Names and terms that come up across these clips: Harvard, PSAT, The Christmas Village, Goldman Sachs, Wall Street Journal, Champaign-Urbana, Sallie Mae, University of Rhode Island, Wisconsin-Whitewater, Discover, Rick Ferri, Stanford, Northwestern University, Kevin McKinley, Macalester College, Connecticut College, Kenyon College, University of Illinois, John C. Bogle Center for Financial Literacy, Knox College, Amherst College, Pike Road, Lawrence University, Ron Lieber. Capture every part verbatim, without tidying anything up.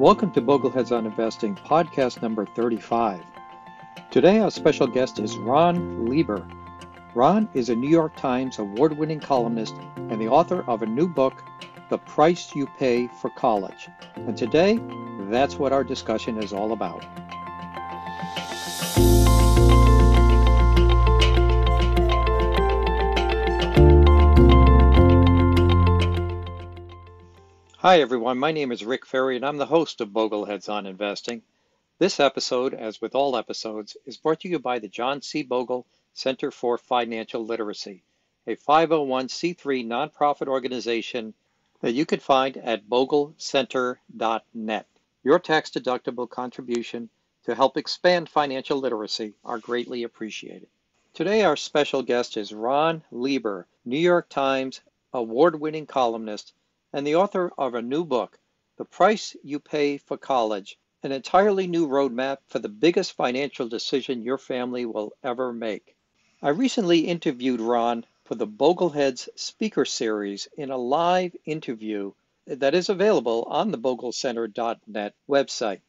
Welcome to Bogleheads on Investing, podcast number thirty-five. Today, our special guest is Ron Lieber. Ron is a New York Times award-winning columnist and the author of a new book, The Price You Pay for College. And today, that's what our discussion is all about. Hi everyone, my name is Rick Ferri and I'm the host of Bogleheads on Investing. This episode, as with all episodes, is brought to you by the John C. Bogle Center for Financial Literacy, a five oh one c three nonprofit organization that you can find at bogle center dot net. Your tax-deductible contribution to help expand financial literacy are greatly appreciated. Today our special guest is Ron Lieber, New York Times award-winning columnist and the author of a new book, The Price You Pay for College, an entirely new roadmap for the biggest financial decision your family will ever make. I recently interviewed Ron for the Bogleheads Speaker Series in a live interview that is available on the bogle center dot net website.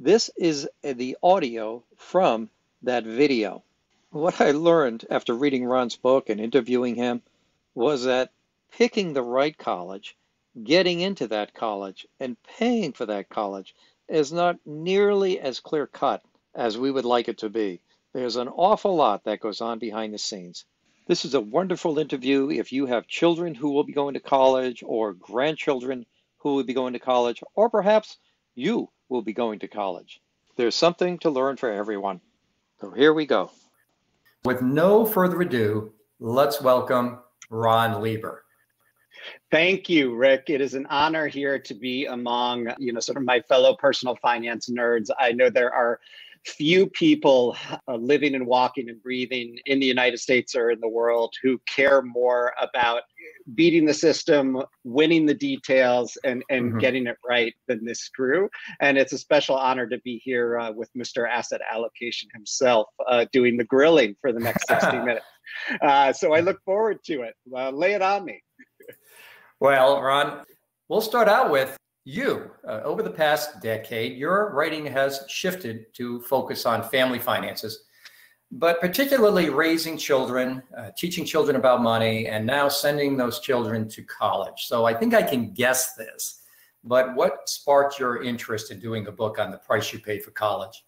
This is the audio from that video. What I learned after reading Ron's book and interviewing him was that picking the right college, getting into that college and paying for that college is not nearly as clear-cut as we would like it to be. There's an awful lot that goes on behind the scenes. This is a wonderful interview if you have children who will be going to college or grandchildren who will be going to college, or perhaps you will be going to college. There's something to learn for everyone. So here we go. With no further ado, let's welcome Ron Lieber. Thank you, Rick. It is an honor here to be among, you know, sort of my fellow personal finance nerds. I know there are few people uh, living and walking and breathing in the United States or in the world who care more about beating the system, winning the details, and, and mm-hmm. getting it right than this crew. And it's a special honor to be here uh, with Mister Asset Allocation himself uh, doing the grilling for the next sixty minutes. Uh, so I look forward to it. Uh, lay it on me. Well, Ron, we'll start out with you. Uh, over the past decade, your writing has shifted to focus on family finances, but particularly raising children, uh, teaching children about money, and now sending those children to college. So I think I can guess this, but what sparked your interest in doing a book on the price you pay for college?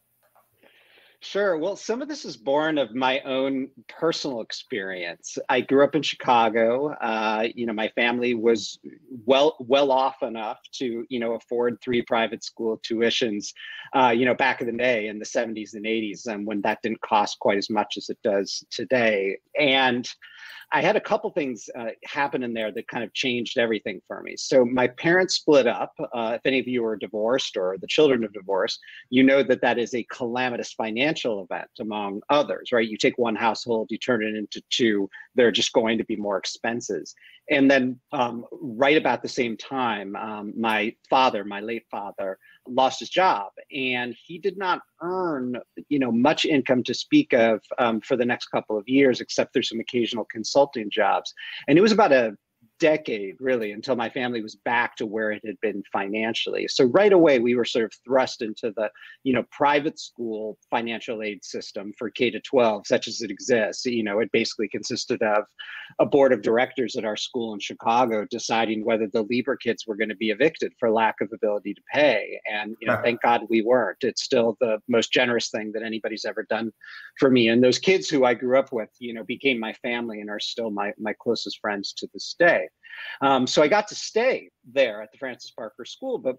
Sure. Well, some of this is born of my own personal experience. I grew up in Chicago. Uh, you know, my family was well well off enough to, you know, afford three private school tuitions, uh, you know, back in the day in the seventies and eighties, and um, when that didn't cost quite as much as it does today. And I had a couple things uh, happen in there that kind of changed everything for me. So my parents split up. Uh, if any of you are divorced or the children of divorce, you know that that is a calamitous financial event among others, right? You take one household, you turn it into two, there are just going to be more expenses. And then um, right about the same time, um, my father, my late father, lost his job, and he did not earn, you know, much income to speak of um, for the next couple of years, except through some occasional consulting jobs. And it was about a decade, really, until my family was back to where it had been financially. So right away, we were sort of thrust into the, you know, private school financial aid system for K to twelve, such as it exists. You know, it basically consisted of a board of directors at our school in Chicago deciding whether the Lieber kids were going to be evicted for lack of ability to pay. And, you know, uh-huh. thank God we weren't. It's still the most generous thing that anybody's ever done for me. And those kids who I grew up with, you know, became my family and are still my, my closest friends to this day. Um, so I got to stay there at the Francis Parker School, but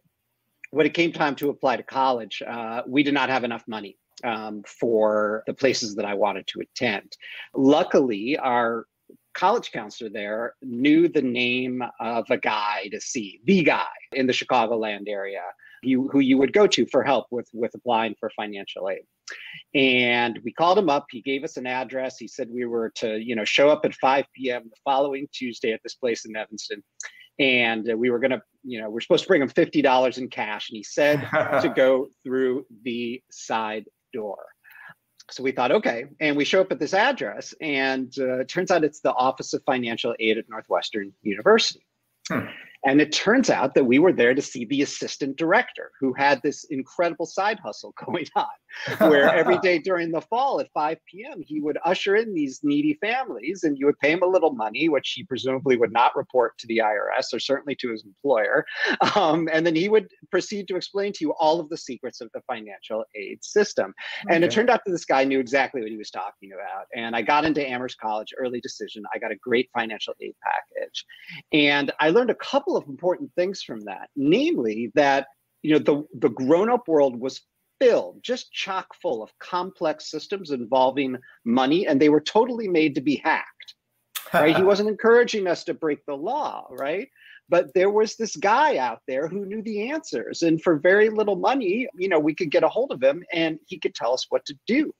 when it came time to apply to college, uh, we did not have enough money um, for the places that I wanted to attend. Luckily, our college counselor there knew the name of a guy to see, the guy in the Chicagoland area, you, who you would go to for help with, with applying for financial aid. And we called him up. He gave us an address. He said we were to, you know, show up at five p m the following Tuesday at this place in Evanston. And we were going to, you know, we're supposed to bring him fifty dollars in cash. And he said to go through the side door. So we thought, okay. And we show up at this address. And uh, it turns out it's the Office of Financial Aid at Northwestern University. Hmm. And it turns out that we were there to see the assistant director, who had this incredible side hustle going on, where every day during the fall at five p m, he would usher in these needy families, and you would pay him a little money, which he presumably would not report to the I R S, or certainly to his employer. Um, and then he would proceed to explain to you all of the secrets of the financial aid system. Okay. And it turned out that this guy knew exactly what he was talking about. And I got into Amherst College, early decision. I got a great financial aid package. And I learned a couple of important things from that, namely that, you know, the, the grown-up world was filled, just chock full of complex systems involving money, and they were totally made to be hacked, right? He wasn't encouraging us to break the law, right? But there was this guy out there who knew the answers, and for very little money, you know, we could get a hold of him and he could tell us what to do.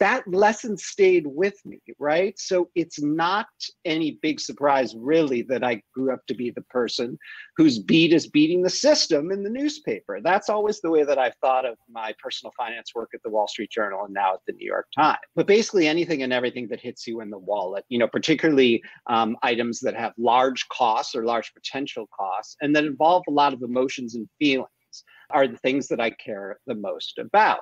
That lesson stayed with me, right? So it's not any big surprise, really, that I grew up to be the person whose beat is beating the system in the newspaper. That's always the way that I've thought of my personal finance work at the Wall Street Journal and now at the New York Times. But basically anything and everything that hits you in the wallet, you know, particularly um, items that have large costs or large potential costs and that involve a lot of emotions and feelings, are the things that I care the most about.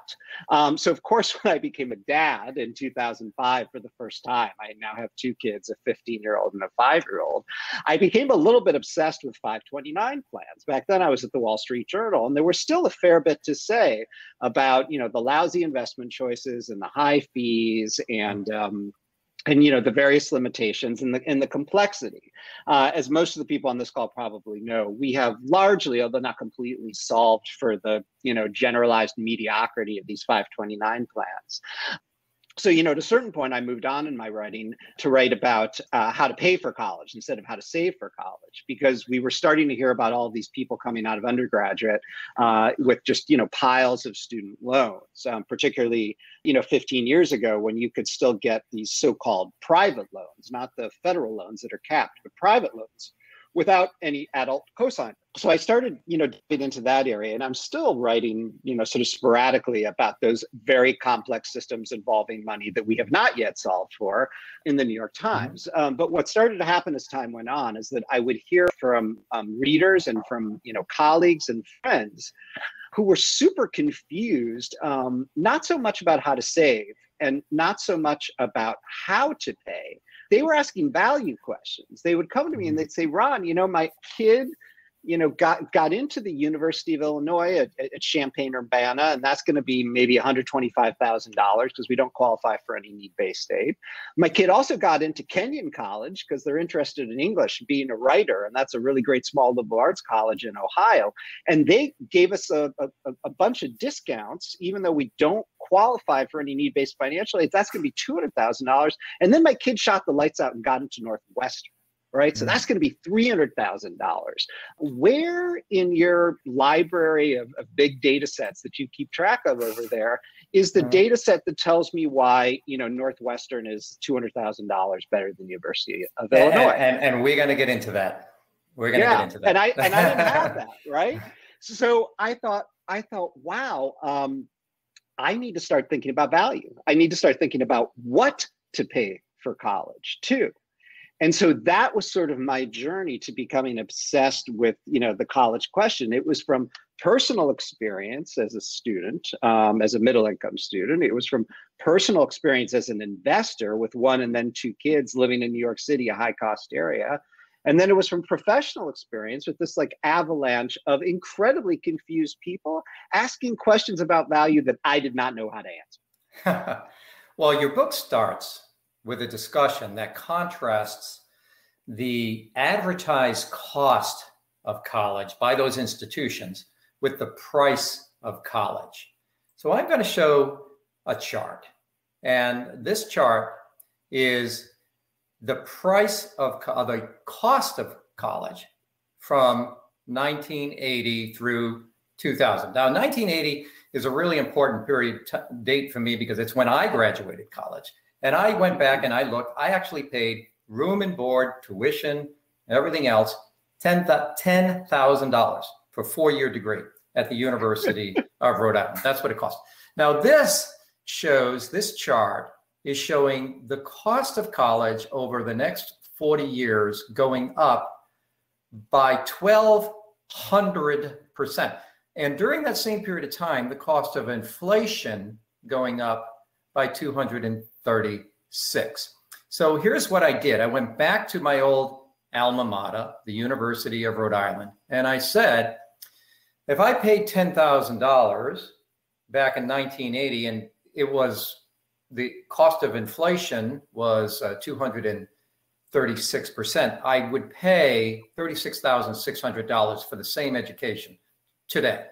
Um, so of course, when I became a dad in two thousand five for the first time, I now have two kids, a fifteen-year-old and a five-year-old, I became a little bit obsessed with five twenty-nine plans. Back then I was at the Wall Street Journal, and there was still a fair bit to say about, you know, the lousy investment choices and the high fees and, um, and you know, the various limitations and the, and the complexity. Uh, as most of the people on this call probably know, we have largely, although not completely, solved for the, you know, generalized mediocrity of these five twenty-nine plans. So, you know, at a certain point, I moved on in my writing to write about uh, how to pay for college instead of how to save for college, because we were starting to hear about all of these people coming out of undergraduate uh, with just, you know, piles of student loans, um, particularly, you know, fifteen years ago when you could still get these so-called private loans, not the federal loans that are capped, but private loans without any adult cosigner. So I started, you know, digging into that area, and I'm still writing, you know, sort of sporadically about those very complex systems involving money that we have not yet solved for in the New York Times. Um, but what started to happen as time went on is that I would hear from um, readers and from, you know, colleagues and friends who were super confused, um, not so much about how to save and not so much about how to pay. They were asking value questions. They would come to me and they'd say, Ron, you know, my kid, you know, got, got into the University of Illinois at, at Champaign-Urbana, and that's going to be maybe one hundred twenty-five thousand dollars because we don't qualify for any need-based aid. My kid also got into Kenyon College because they're interested in English, being a writer, and that's a really great small liberal arts college in Ohio. And they gave us a, a, a bunch of discounts, even though we don't qualify for any need-based financial aid. That's going to be two hundred thousand dollars. And then my kid shot the lights out and got into Northwestern. Right? So that's going to be three hundred thousand dollars. Where in your library of, of big data sets that you keep track of over there is the data set that tells me why, you know, Northwestern is two hundred thousand dollars better than University of and, Illinois? And, and we're going to get into that. We're going to yeah, get into that. And I, and I didn't have that, right? So I thought, I thought, wow, um, I need to start thinking about value. I need to start thinking about what to pay for college too. And so that was sort of my journey to becoming obsessed with, you know, the college question. It was from personal experience as a student, um, as a middle income student. It was from personal experience as an investor with one and then two kids living in New York City, a high cost area. And then it was from professional experience with this like avalanche of incredibly confused people asking questions about value that I did not know how to answer. Well, your book starts with a discussion that contrasts the advertised cost of college by those institutions with the price of college. So I'm going to show a chart, and this chart is the price of co- the cost of college from nineteen eighty through two thousand. Now, nineteen eighty is a really important period t- date for me because it's when I graduated college. And I went back and I looked, I actually paid room and board, tuition, everything else, ten thousand dollars for a four-year degree at the University of Rhode Island. That's what it cost. Now this shows, this chart is showing the cost of college over the next forty years going up by twelve hundred percent. And during that same period of time, the cost of inflation going up by two hundred thirty-six. So here's what I did. I went back to my old alma mater, the University of Rhode Island, and I said, if I paid ten thousand dollars back in nineteen eighty, and it was the cost of inflation was uh, two hundred thirty-six percent, I would pay thirty-six thousand six hundred dollars for the same education today.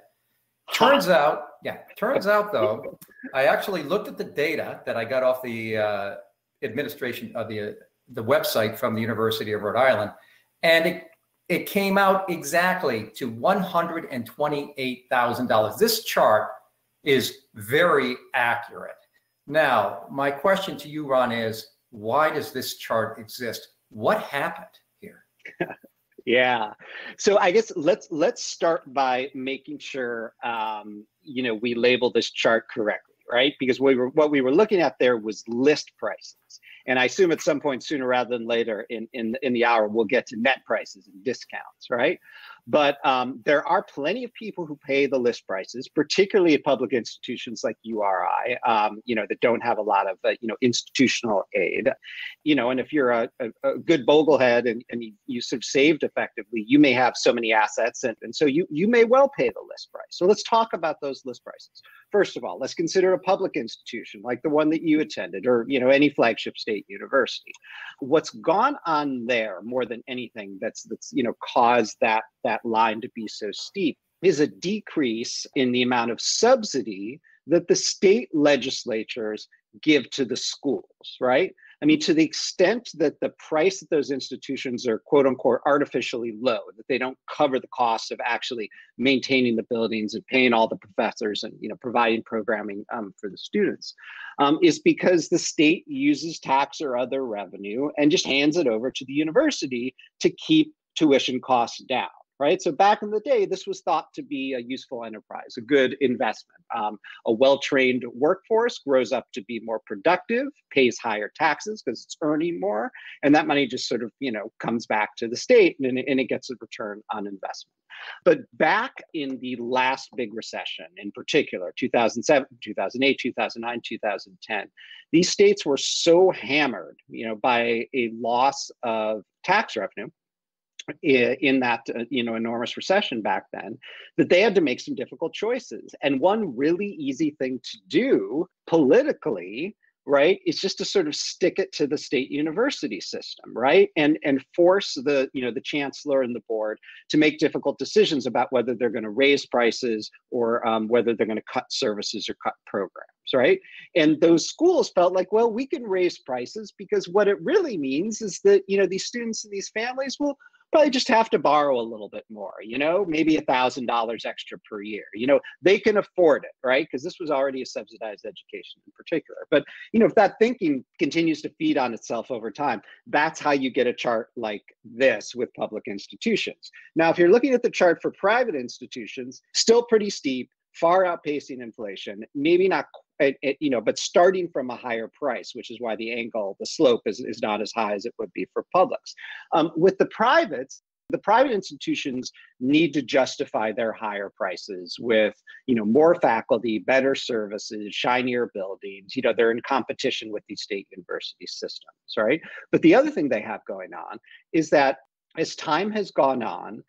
Turns out, yeah, turns out though, I actually looked at the data that I got off the uh, administration of the, uh, the website from the University of Rhode Island, and it It came out exactly to one hundred twenty-eight thousand dollars. This chart is very accurate. Now, my question to you, Ron, is why does this chart exist? What happened here? Yeah. So I guess let's let's start by making sure um, you know, we label this chart correctly, right? Because we were, what we were looking at there was list prices. And I assume at some point sooner rather than later in, in, in the hour, we'll get to net prices and discounts, right? But um, there are plenty of people who pay the list prices, particularly at public institutions like U R I, um, you know, that don't have a lot of, uh, you know, institutional aid. You know, and if you're a, a, a good Boglehead and, and you, you sort of saved effectively, you may have so many assets. And, and so you, you may well pay the list price. So let's talk about those list prices. First of all, let's consider a public institution like the one that you attended or, you know, any flagship state university. What's gone on there more than anything that's, that's you know, caused that, that line to be so steep is a decrease in the amount of subsidy that the state legislatures give to the schools, right? I mean, to the extent that the price that those institutions are quote unquote artificially low, that they don't cover the cost of actually maintaining the buildings and paying all the professors and, you know, providing programming um, for the students, um, is because the state uses tax or other revenue and just hands it over to the university to keep tuition costs down. Right. So back in the day, this was thought to be a useful enterprise, a good investment. Um, a well-trained workforce grows up to be more productive, pays higher taxes because it's earning more. And that money just sort of, you know, comes back to the state and, and it gets a return on investment. But back in the last big recession, in particular, two thousand seven, two thousand eight, two thousand nine, two thousand ten, these states were so hammered, you know, by a loss of tax revenue in that uh, you know, enormous recession back then, that they had to make some difficult choices. And one really easy thing to do politically, right, is just to sort of stick it to the state university system, right, and and force the you know the chancellor and the board to make difficult decisions about whether they're going to raise prices or um, whether they're going to cut services or cut programs. Right. And those schools felt like, well, we can raise prices because what it really means is that, you know, these students and these families will probably just have to borrow a little bit more, you know, maybe a thousand dollars extra per year. You know, they can afford it. Right. Because this was already a subsidized education in particular. But, you know, if that thinking continues to feed on itself over time, that's how you get a chart like this with public institutions. Now, if you're looking at the chart for private institutions, still pretty steep, far outpacing inflation, maybe not quite. It, it, you know, but starting from a higher price, which is why the angle, the slope is, is not as high as it would be for publics. Um, with the privates, the private institutions need to justify their higher prices with, you know, more faculty, better services, shinier buildings. You know, they're in competition with these state university systems, right? But the other thing they have going on is that as time has gone on,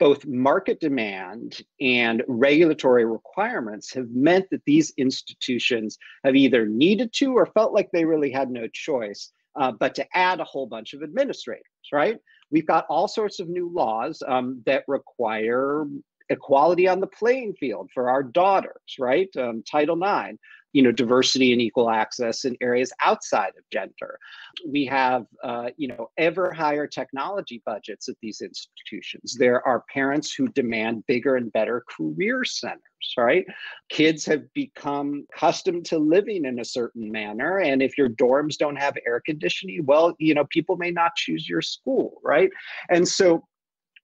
both market demand and regulatory requirements have meant that these institutions have either needed to or felt like they really had no choice, uh, but to add a whole bunch of administrators, right? We've got all sorts of new laws um, that require equality on the playing field for our daughters, right? Um, Title nine. You know, diversity and equal access in areas outside of gender. We have, uh, you know, ever higher technology budgets at these institutions. There are parents who demand bigger and better career centers, right? Kids have become accustomed to living in a certain manner. And if your dorms don't have air conditioning, well, you know, people may not choose your school, right? And so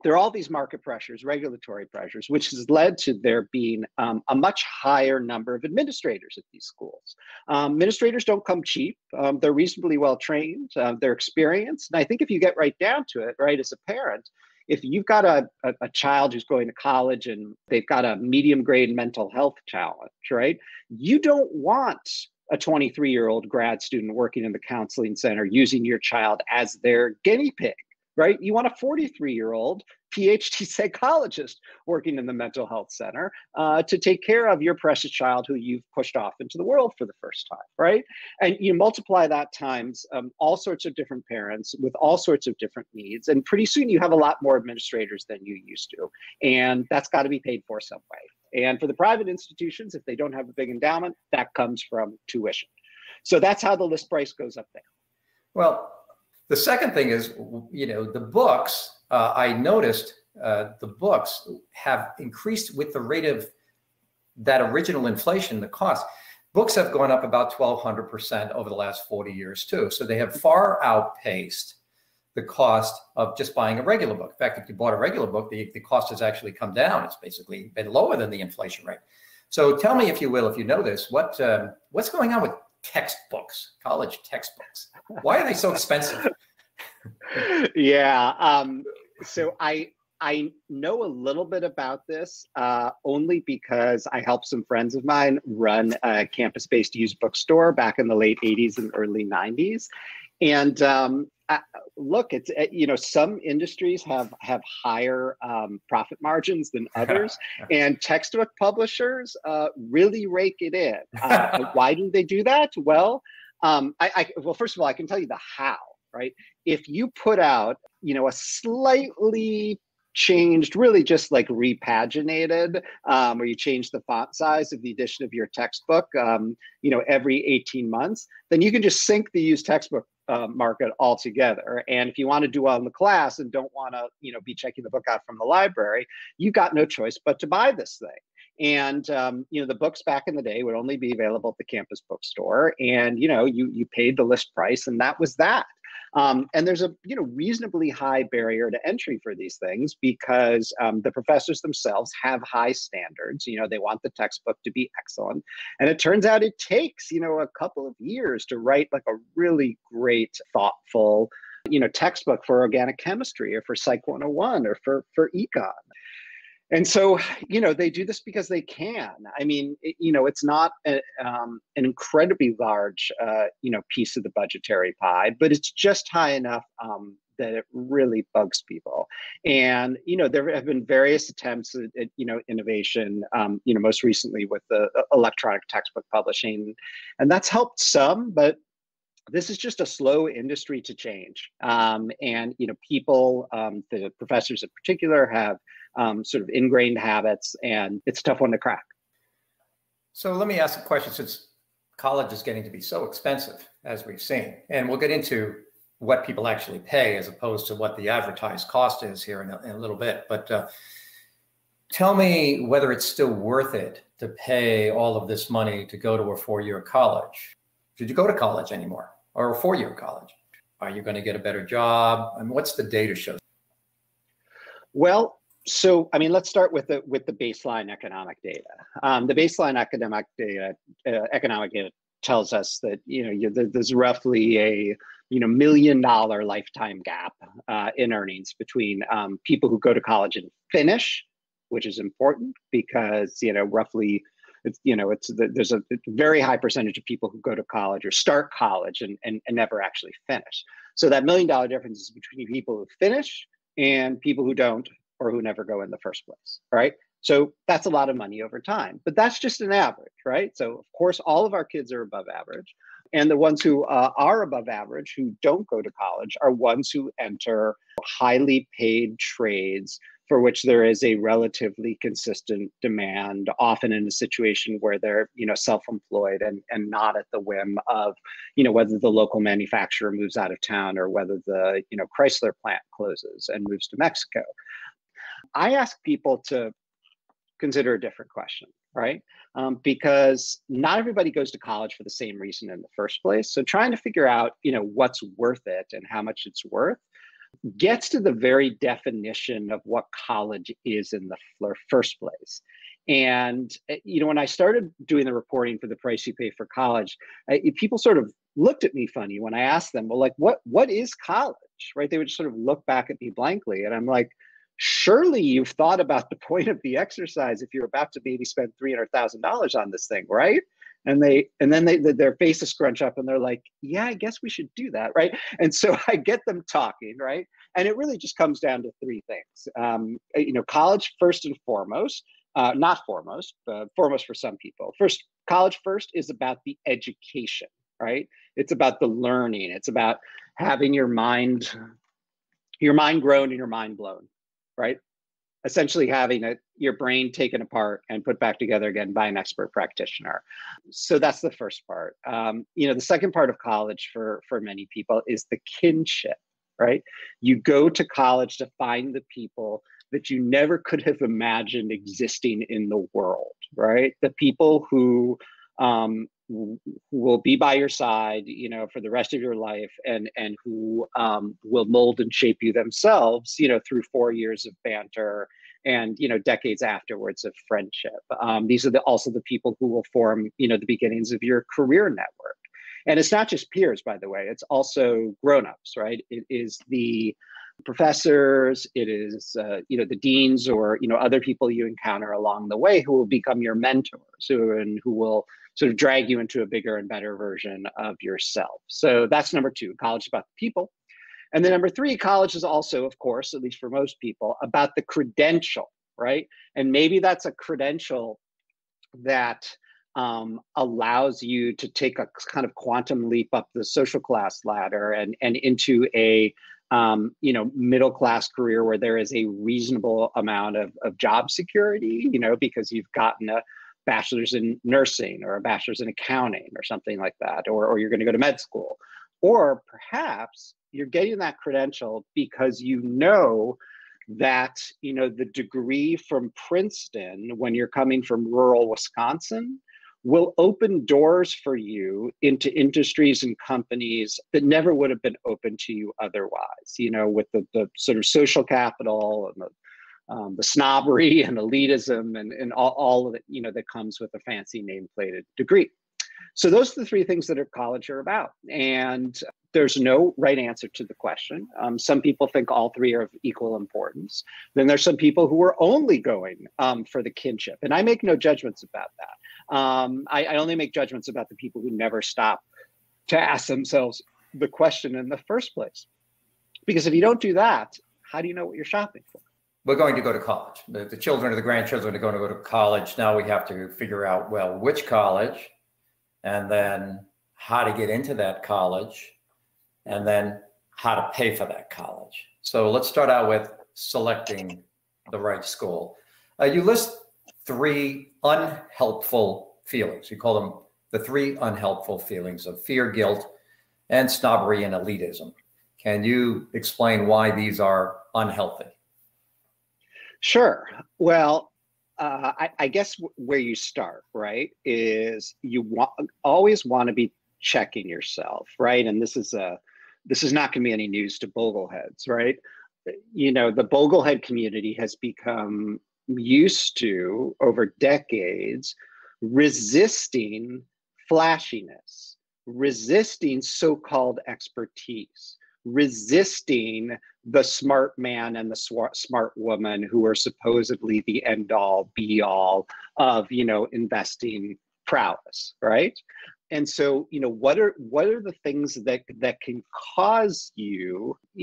there are all these market pressures, regulatory pressures, which has led to there being um, a much higher number of administrators at these schools. Um, administrators don't come cheap. Um, they're reasonably well trained. Uh, they're experienced. And I think if you get right down to it, right, as a parent, if you've got a, a, a child who's going to college and they've got a medium grade mental health challenge, right? You don't want a twenty-three-year-old grad student working in the counseling center using your child as their guinea pig, right? You want a forty-three-year-old P H D psychologist working in the mental health center uh, to take care of your precious child who you've pushed off into the world for the first time, right? And you multiply that times um, all sorts of different parents with all sorts of different needs. And pretty soon you have a lot more administrators than you used to. And that's got to be paid for some way. And for the private institutions, if they don't have a big endowment, that comes from tuition. So that's how the list price goes up there. Well, the second thing is, you know, the books, uh, I noticed uh, the books have increased with the rate of that original inflation, the cost. Books have gone up about twelve hundred percent over the last forty years too. So they have far outpaced the cost of just buying a regular book. In fact, if you bought a regular book, the, the cost has actually come down. It's basically been lower than the inflation rate. So tell me, if you will, if you know this, what um, what's going on with textbooks, college textbooks? Why are they so expensive? Yeah, um, so I I know a little bit about this uh, only because I helped some friends of mine run a campus-based used bookstore back in the late eighties and early nineties, and um, I, look, it's you know some industries have have higher um, profit margins than others, and textbook publishers uh, really rake it in. Uh, why do they do that? Well, um, I, I well first of all, I can tell you the how. Right? If you put out, you know, a slightly changed, really just like repaginated, um, where you change the font size of the edition of your textbook, um, you know, every eighteen months, then you can just sink the used textbook uh, market altogether. And if you want to do well in the class and don't want to, you know, be checking the book out from the library, you got no choice but to buy this thing. And, um, you know, the books back in the day would only be available at the campus bookstore. And, you know, you, you paid the list price and that was that. Um, and there's a you know reasonably high barrier to entry for these things because um, the professors themselves have high standards. You know, they want the textbook to be excellent. And it turns out it takes, you know, a couple of years to write like a really great, thoughtful, you know, textbook for organic chemistry or for Psych one oh one or for, for econ. And so, you know, they do this because they can. I mean, it, you know, it's not a, um, an incredibly large, uh, you know, piece of the budgetary pie, but it's just high enough um, that it really bugs people. And, you know, there have been various attempts at, at you know, innovation, um, you know, most recently with the electronic textbook publishing, and that's helped some, but this is just a slow industry to change. Um, and, you know, people, um, the professors in particular, have um, sort of ingrained habits, and it's a tough one to crack. So let me ask a question, since college is getting to be so expensive, as we've seen, and we'll get into what people actually pay as opposed to what the advertised cost is here in a, in a little bit. But uh, tell me whether it's still worth it to pay all of this money to go to a four-year college. Should you go to college anymore, or a four-year college? Are you going to get a better job? I mean, what's the data show? Well, so I mean, let's start with the with the baseline economic data. Um, the baseline academic data, uh, economic data tells us that you know you, there's roughly a you know million dollar lifetime gap uh, in earnings between um, people who go to college and finish, which is important because you know roughly. It's, you know, it's there's a very high percentage of people who go to college or start college and, and, and never actually finish. So that million dollar difference is between people who finish and people who don't or who never go in the first place, right? So that's a lot of money over time, but that's just an average, right? So of course, all of our kids are above average. And the ones who uh, are above average, who don't go to college, are ones who enter highly paid trades for which there is a relatively consistent demand, often in a situation where they're, you know, self-employed and, and not at the whim of, you know, whether the local manufacturer moves out of town or whether the, you know, Chrysler plant closes and moves to Mexico. I ask people to consider a different question, right? Um, because not everybody goes to college for the same reason in the first place. So trying to figure out, you know, what's worth it and how much it's worth gets to the very definition of what college is in the first place. And, you know, when I started doing the reporting for the price you pay for college, I, people sort of looked at me funny when I asked them, well, like, what, what is college, right? They would just sort of look back at me blankly. And I'm like, surely you've thought about the point of the exercise if you're about to maybe spend three hundred thousand dollars on this thing, right? And they, and then they, their faces crunch up and they're like, yeah, I guess we should do that, right? And so I get them talking, right? And it really just comes down to three things. Um, you know, college first and foremost, uh, not foremost, but foremost for some people. First, college first is about the education, right? It's about the learning. It's about having your mind, your mind grown and your mind blown, right? Essentially having a, your brain taken apart and put back together again by an expert practitioner. So that's the first part. Um, you know, the second part of college for, for many people is the kinship, right? You go to college to find the people that you never could have imagined existing in the world, right? The people who um, will be by your side, you know, for the rest of your life, and and who um, will mold and shape you themselves, you know, through four years of banter and, you know, decades afterwards of friendship. Um, these are the, also the people who will form, you know, the beginnings of your career network. And it's not just peers, by the way, it's also grownups, right? It is the professors, it is, uh, you know, the deans or, you know, other people you encounter along the way who will become your mentors, who, and who will sort of drag you into a bigger and better version of yourself. So that's number two, college is about the people. And then number three, college is also, of course, at least for most people, about the credential, right? And maybe that's a credential that um, allows you to take a kind of quantum leap up the social class ladder and, and into a Um, you know, middle-class career where there is a reasonable amount of, of job security, you know, because you've gotten a bachelor's in nursing or a bachelor's in accounting or something like that, or, or you're going to go to med school. Or perhaps you're getting that credential because you know that, you know, the degree from Princeton when you're coming from rural Wisconsin will open doors for you into industries and companies that never would have been open to you otherwise, you know, with the, the sort of social capital and the, um, the snobbery and elitism and, and all, all of it, you know, that comes with a fancy nameplated degree. So those are the three things that are college are about. And there's no right answer to the question. Um, some people think all three are of equal importance. Then there's some people who are only going um, for the kinship. And I make no judgments about that. Um, I, I only make judgments about the people who never stop to ask themselves the question in the first place. Because if you don't do that, how do you know what you're shopping for? We're going to go to college. The, the children or the grandchildren are going to go to college. Now we have to figure out, well, which college? And then how to get into that college, and then how to pay for that college. So let's start out with selecting the right school. Uh, you list three unhelpful feelings. You call them the three unhelpful feelings of fear, guilt, and snobbery and elitism. Can you explain why these are unhealthy? Sure. Well, Uh, I, I guess w- where you start, right, is you want, always want to be checking yourself, right? And this is a, this is not going to be any news to Bogleheads, right? You know, the Boglehead community has become used to, over decades, resisting flashiness, resisting so-called expertise, resisting the smart man and the sw- smart woman who are supposedly the end all be all of, you know, investing prowess, right? And so, you know, what are what are the things that that can cause you,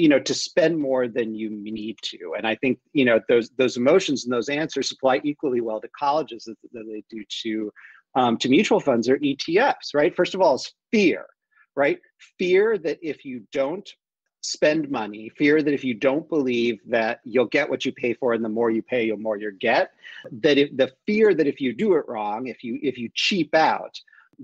you know, to spend more than you need to? And I think, you know, those those emotions and those answers apply equally well to colleges that, that they do to um, to mutual funds or E T Fs, right? First of all, it's fear, right? Fear that if you don't spend money, fear that if you don't believe that you'll get what you pay for, and the more you pay, the more you get, that if, the fear that if you do it wrong, if you if you cheap out,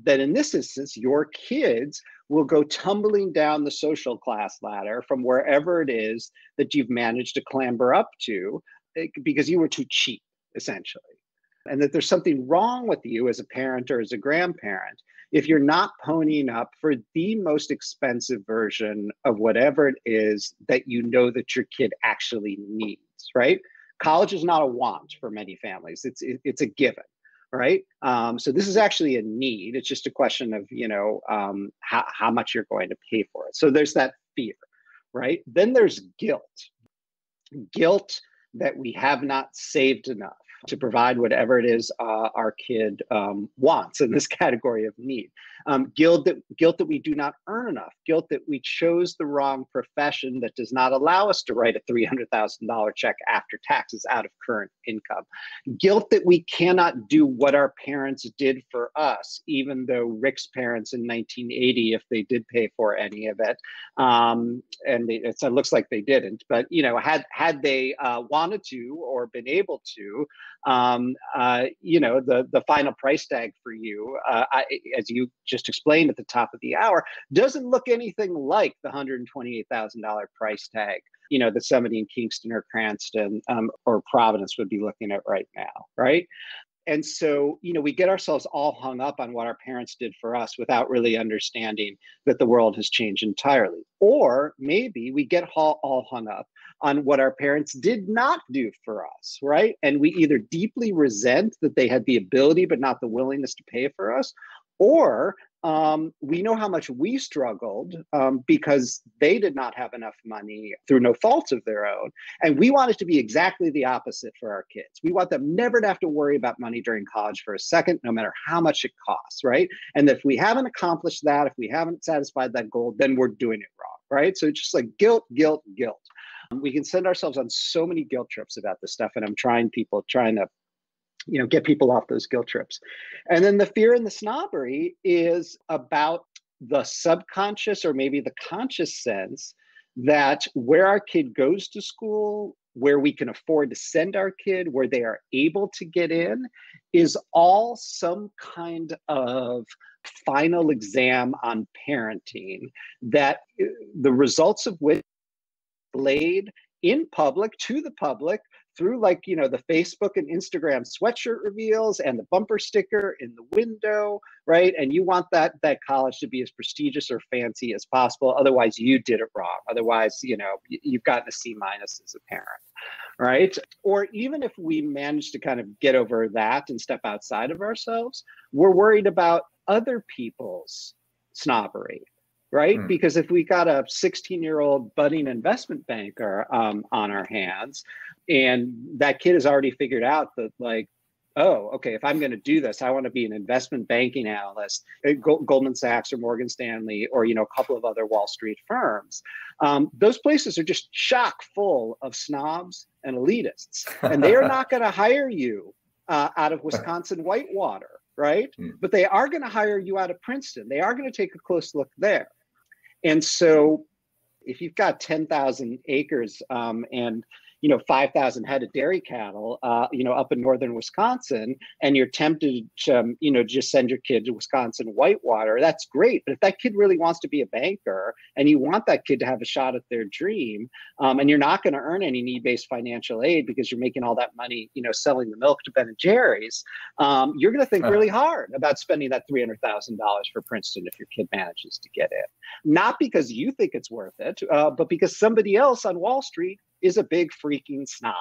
that in this instance, your kids will go tumbling down the social class ladder from wherever it is that you've managed to clamber up to because you were too cheap, essentially. And that there's something wrong with you as a parent or as a grandparent if you're not ponying up for the most expensive version of whatever it is that you know that your kid actually needs, right? College is not a want for many families. It's it's a given, right? Um, so this is actually a need. It's just a question of, you know, um, how, how much you're going to pay for it. So there's that fear, right? Then there's guilt. Guilt that we have not saved enough to provide whatever it is uh, our kid um, wants in this category of need. Um, guilt that, guilt that we do not earn enough, guilt that we chose the wrong profession that does not allow us to write a three hundred thousand dollar check after taxes out of current income, guilt that we cannot do what our parents did for us, even though Rick's parents in nineteen eighty, if they did pay for any of it, um, and they, it looks like they didn't, but you know, had, had they uh, wanted to or been able to, Um, uh, you know, the, the final price tag for you, uh, I, as you just explained at the top of the hour, doesn't look anything like the one hundred twenty-eight thousand dollar price tag, you know, that somebody in Kingston or Cranston um, or Providence would be looking at right now, right? And so, you know, we get ourselves all hung up on what our parents did for us without really understanding that the world has changed entirely. Or maybe we get all, all hung up on what our parents did not do for us, right? And we either deeply resent that they had the ability but not the willingness to pay for us, or um, we know how much we struggled um, because they did not have enough money through no fault of their own. And we want it to be exactly the opposite for our kids. We want them never to have to worry about money during college for a second, no matter how much it costs, right? And if we haven't accomplished that, if we haven't satisfied that goal, then we're doing it wrong, right? So it's just like guilt, guilt, guilt. We can send ourselves on so many guilt trips about this stuff, and I'm trying people, trying to, you know, get people off those guilt trips. And then the fear and the snobbery is about the subconscious or maybe the conscious sense that where our kid goes to school, where we can afford to send our kid, where they are able to get in, is all some kind of final exam on parenting, that the results of which laid in public to the public through, like, you know, the Facebook and Instagram sweatshirt reveals and the bumper sticker in the window, right? And you want that that college to be as prestigious or fancy as possible. Otherwise, you did it wrong. Otherwise, you know, you've gotten a C minus as a parent, right? Or even if we manage to kind of get over that and step outside of ourselves, we're worried about other people's snobbery, right? Mm. Because if we got a sixteen-year-old budding investment banker um, on our hands, and that kid has already figured out that, like, oh, okay, if I'm going to do this, I want to be an investment banking analyst at Go- Goldman Sachs or Morgan Stanley or, you know, a couple of other Wall Street firms. Um, those places are just chock full of snobs and elitists, and they are not going to hire you uh, out of Wisconsin-Whitewater, right? Mm. But they are going to hire you out of Princeton. They are going to take a close look there. And so if you've got ten thousand acres um, and, you know, five thousand head of dairy cattle, uh, you know, up in northern Wisconsin, and you're tempted to, um, you know, just send your kid to Wisconsin-Whitewater, that's great. But if that kid really wants to be a banker and you want that kid to have a shot at their dream, um, and you're not going to earn any need-based financial aid because you're making all that money, you know, selling the milk to Ben and Jerry's, um, you're going to think uh-huh. really hard about spending that three hundred thousand dollars for Princeton if your kid manages to get in. Not because you think it's worth it, uh, but because somebody else on Wall Street is a big freaking snob,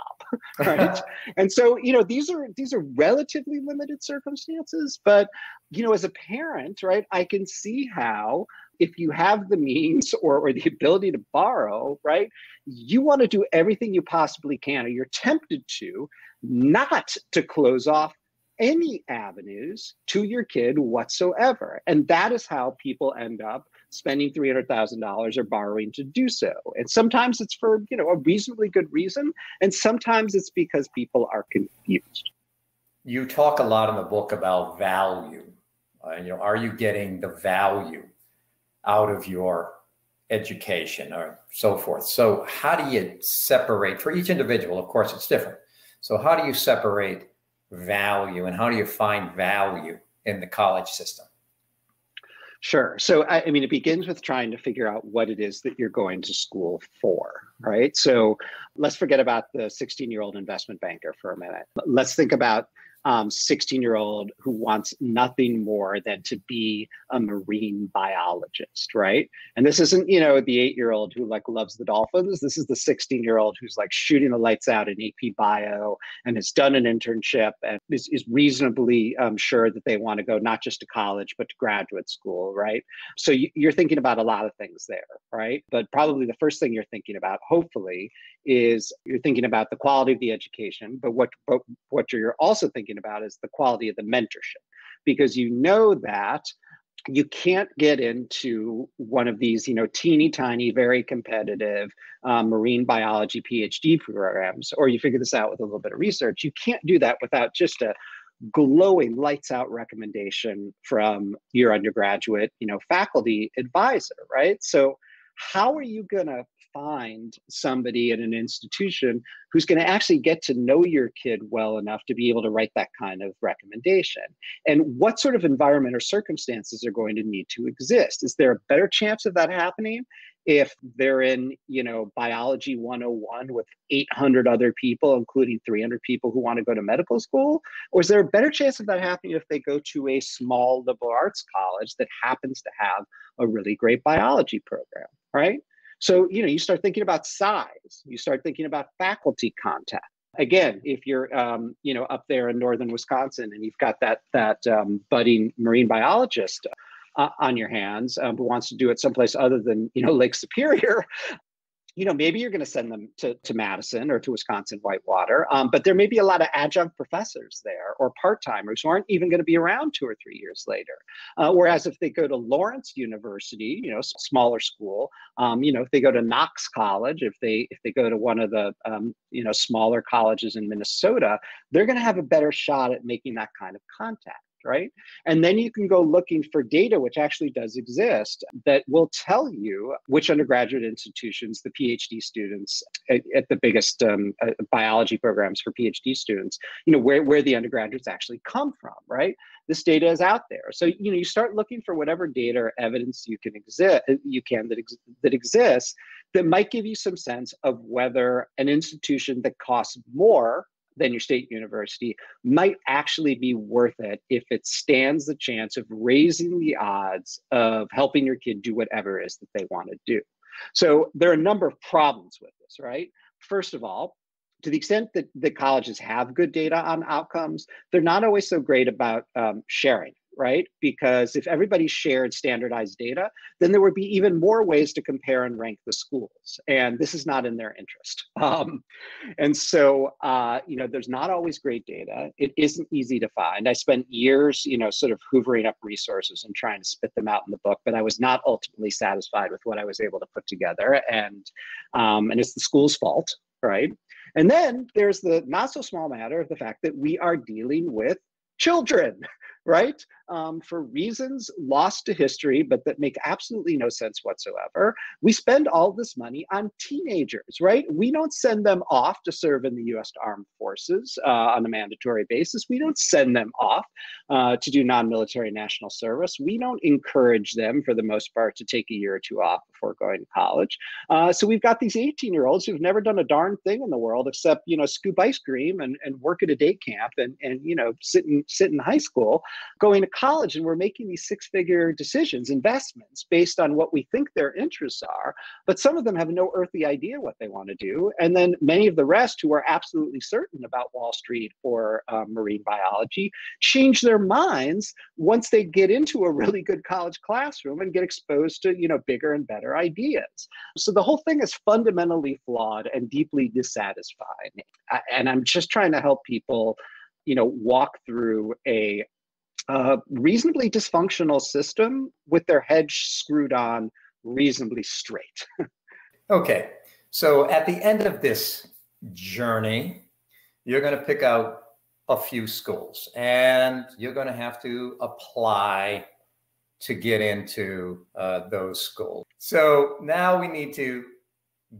right? And so, you know, these are these are relatively limited circumstances, but, you know, as a parent, right, I can see how if you have the means or, or the ability to borrow, right, you want to do everything you possibly can, or you're tempted to, not to close off any avenues to your kid whatsoever. And that is how people end up spending three hundred thousand dollars or borrowing to do so. And sometimes it's for, you know, a reasonably good reason. And sometimes it's because people are confused. You talk a lot in the book about value. Uh, you know, are you getting the value out of your education or so forth? So how do you separate, for each individual, of course, it's different. So how do you separate value, and how do you find value in the college system? Sure. So, I, I mean, it begins with trying to figure out what it is that you're going to school for, right? So let's forget about the sixteen-year-old investment banker for a minute. Let's think about um, sixteen-year-old who wants nothing more than to be a marine biologist, right? And this isn't, you know, the eight-year-old who like loves the dolphins. This is the sixteen-year-old who's like shooting the lights out in A P Bio and has done an internship and is, is reasonably um, sure that they want to go not just to college, but to graduate school, right? So you, you're thinking about a lot of things there, right? But probably the first thing you're thinking about, hopefully, is you're thinking about the quality of the education, but what, but what you're also thinking about is the quality of the mentorship, because you know that you can't get into one of these, you know, teeny tiny, very competitive um, marine biology PhD programs, or you figure this out with a little bit of research. You can't do that without just a glowing lights out recommendation from your undergraduate, you know, faculty advisor, right? So how are you going to find somebody at an institution who's going to actually get to know your kid well enough to be able to write that kind of recommendation? And what sort of environment or circumstances are going to need to exist? Is there a better chance of that happening if they're in, you know, biology one oh one with eight hundred other people, including three hundred people who want to go to medical school? Or is there a better chance of that happening if they go to a small liberal arts college that happens to have a really great biology program, right? So, you know, you start thinking about size, you start thinking about faculty contact. Again, if you're, um, you know, up there in northern Wisconsin and you've got that, that um, budding marine biologist uh, on your hands um, who wants to do it someplace other than, you know, Lake Superior, you know, maybe you're going to send them to, to Madison or to Wisconsin-Whitewater, um, but there may be a lot of adjunct professors there or part-timers who aren't even going to be around two or three years later. Uh, whereas if they go to Lawrence University, you know, smaller school, um, you know, if they go to Knox College, if they if they go to one of the, um, you know, smaller colleges in Minnesota, they're going to have a better shot at making that kind of contact, right? And then you can go looking for data, which actually does exist, that will tell you which undergraduate institutions the PhD students at, at the biggest um, uh, biology programs for PhD students, you know, where, where the undergraduates actually come from, right? This data is out there. So, you know, you start looking for whatever data or evidence you can exist, you can that, ex that exists that might give you some sense of whether an institution that costs more than your state university might actually be worth it if it stands the chance of raising the odds of helping your kid do whatever it is that they want to do. So there are a number of problems with this, right? First of all, to the extent that the colleges have good data on outcomes, they're not always so great about um, sharing, right? Because if everybody shared standardized data, then there would be even more ways to compare and rank the schools. And this is not in their interest. Um, and so, uh, you know, there's not always great data. It isn't easy to find. I spent years, you know, sort of hoovering up resources and trying to spit them out in the book, but I was not ultimately satisfied with what I was able to put together. And, um, and it's the school's fault, right? And then there's the not so small matter of the fact that we are dealing with children, right? Um, for reasons lost to history, but that make absolutely no sense whatsoever. We spend all this money on teenagers, right? We don't send them off to serve in the U S Armed Forces uh, on a mandatory basis. We don't send them off uh, to do non-military national service. We don't encourage them, for the most part, to take a year or two off before going to college. Uh, so we've got these eighteen-year-olds who've never done a darn thing in the world except, you know, scoop ice cream and, and work at a day camp and, and you know, sit in, sit in high school, going to college, and we're making these six-figure decisions, investments, based on what we think their interests are, but some of them have no earthly idea what they want to do. And then many of the rest who are absolutely certain about Wall Street or um, marine biology change their minds once they get into a really good college classroom and get exposed to, you know, bigger and better ideas. So the whole thing is fundamentally flawed and deeply dissatisfying. I, and I'm just trying to help people, you know, walk through a Uh, reasonably dysfunctional system with their head screwed on reasonably straight. Okay. So at the end of this journey, you're going to pick out a few schools and you're going to have to apply to get into uh, those schools. So now we need to